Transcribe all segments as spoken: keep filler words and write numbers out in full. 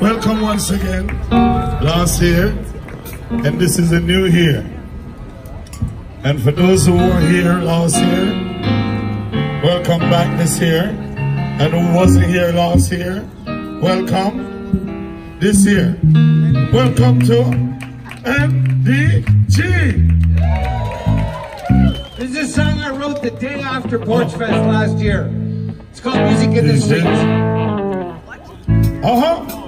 Welcome once again, last year, and this is a new year. And for those who were here last year, welcome back this year. And who wasn't here last year, welcome this year. Welcome to M D G. This is a song I wrote the day after Porch Fest last year. It's called Music in the Streets. Uh-huh.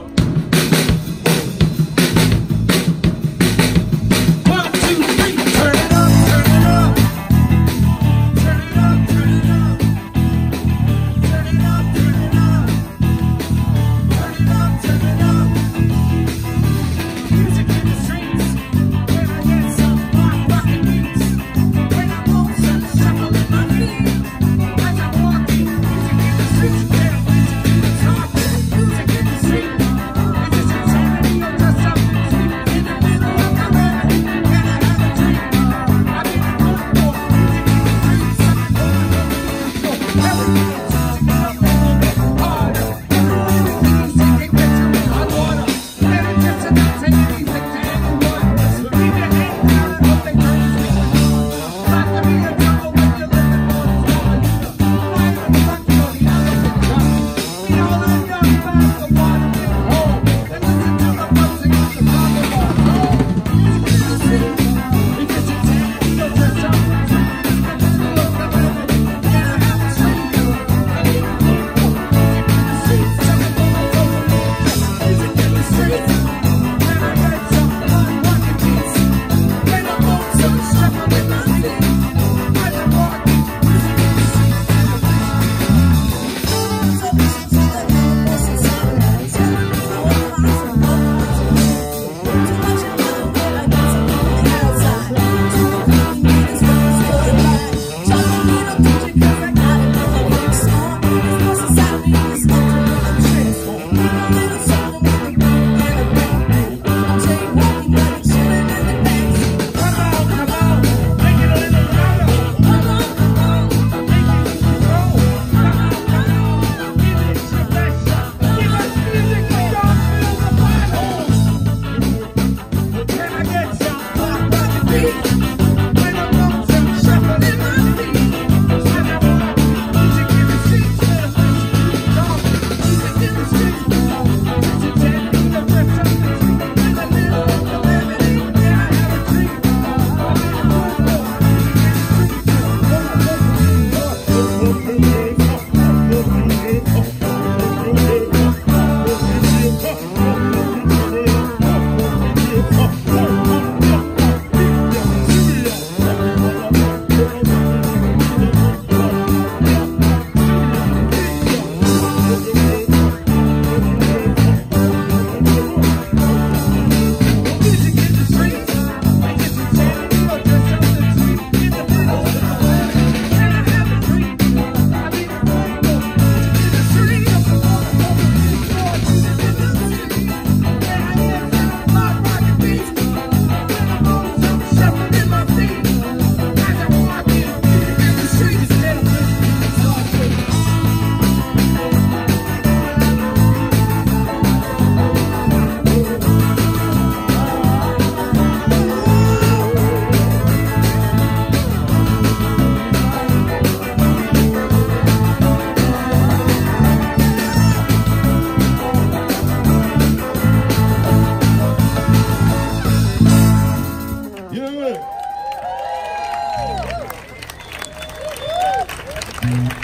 Thank you.